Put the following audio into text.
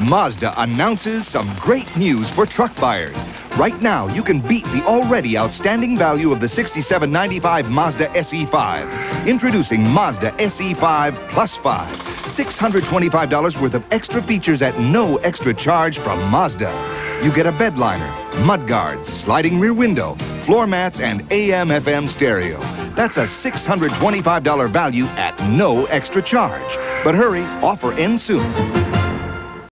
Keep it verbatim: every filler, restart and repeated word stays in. Mazda announces some great news for truck buyers. Right now, you can beat the already outstanding value of the sixty-seven ninety-five Mazda S E five. Introducing Mazda S E five plus five. six hundred twenty-five dollars worth of extra features at no extra charge from Mazda. You get a bed liner, mud guards, sliding rear window, floor mats, and A M F M stereo. That's a six hundred twenty-five dollar value at no extra charge. But hurry, offer ends soon.